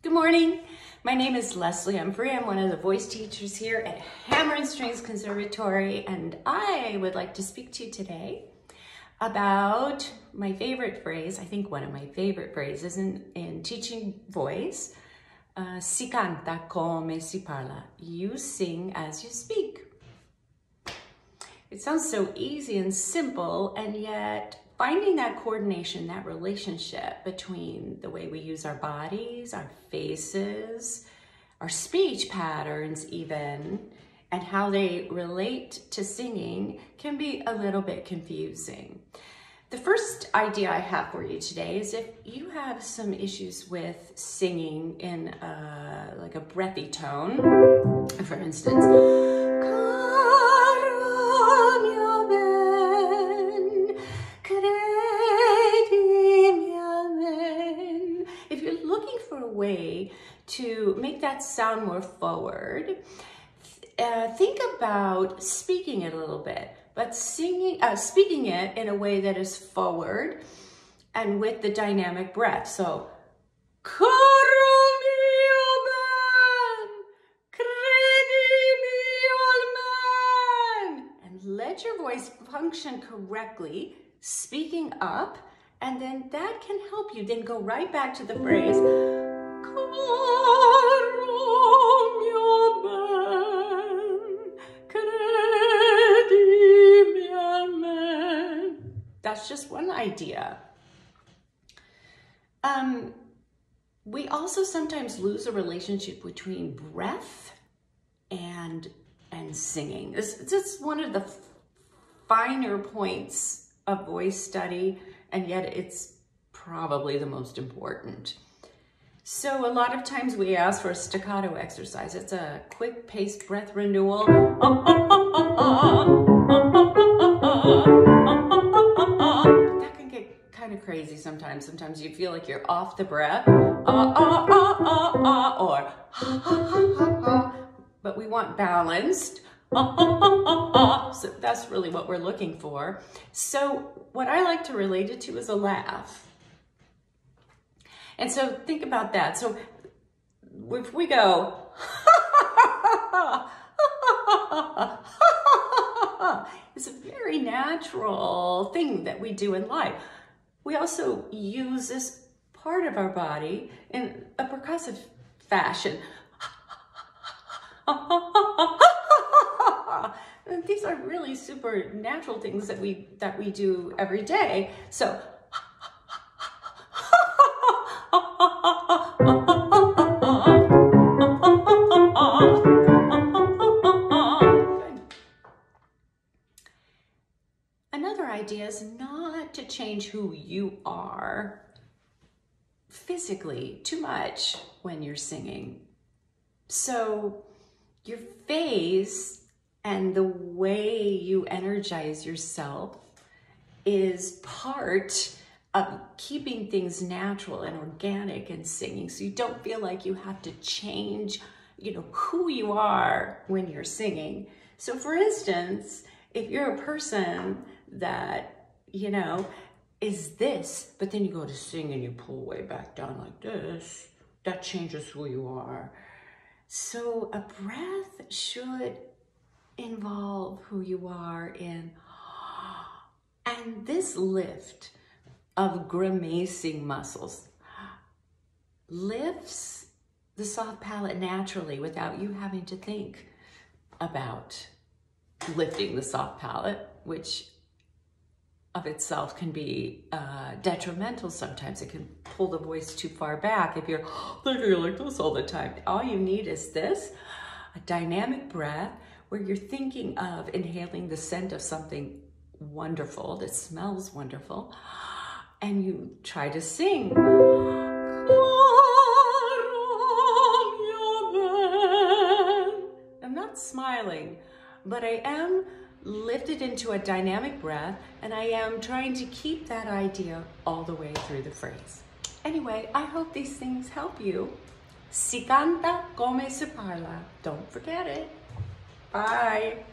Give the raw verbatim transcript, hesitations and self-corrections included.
Good morning. My name is Leslie Humphrey. I'm one of the voice teachers here at Hammer and Strings Conservatory, and I would like to speak to you today about my favorite phrase, I think one of my favorite phrases in, in teaching voice, uh, si canta come si parla, you sing as you speak. It sounds so easy and simple, and yet finding that coordination, that relationship between the way we use our bodies, our faces, our speech patterns even, and how they relate to singing can be a little bit confusing. The first idea I have for you today is if you have some issues with singing in a, like a breathy tone, for instance, way to make that sound more forward. Uh, think about speaking it a little bit, but singing, uh, speaking it in a way that is forward and with the dynamic breath. So, and let your voice function correctly, speaking up, and then that can help you. Then go right back to the phrase, that's just one idea. Um, we also sometimes lose a relationship between breath and and singing. This, this is one of the finer points of voice study, and yet it's probably the most important. So a lot of times we ask for a staccato exercise. It's a quick paced breath renewal. That can get kind of crazy sometimes. Sometimes you feel like you're off the breath, or but we want balanced. So that's really what we're looking for. So what I like to relate it to is a laugh. And so think about that. So if we go, it's a very natural thing that we do in life. We also use this part of our body in a percussive fashion. And these are really super natural things that we that we do every day. So another idea is not to change who you are physically too much when you're singing. So your face and the way you energize yourself is part of keeping things natural and organic in singing. So you don't feel like you have to change, you know, who you are when you're singing. So for instance, if you're a person that, you know, is this, but then you go to sing and you pull way back down like this, that changes who you are. So a breath should involve who you are in. And this lift of grimacing muscles lifts the soft palate naturally without you having to think about lifting the soft palate, which of itself can be uh, detrimental sometimes. It can pull the voice too far back if you're thinking like this all the time. All you need is this, a dynamic breath where you're thinking of inhaling the scent of something wonderful that smells wonderful, and you try to sing. I'm not smiling, but I am lifted into a dynamic breath, and I am trying to keep that idea all the way through the phrase. Anyway, I hope these things help you. Si canta come si parla. Don't forget it. Bye.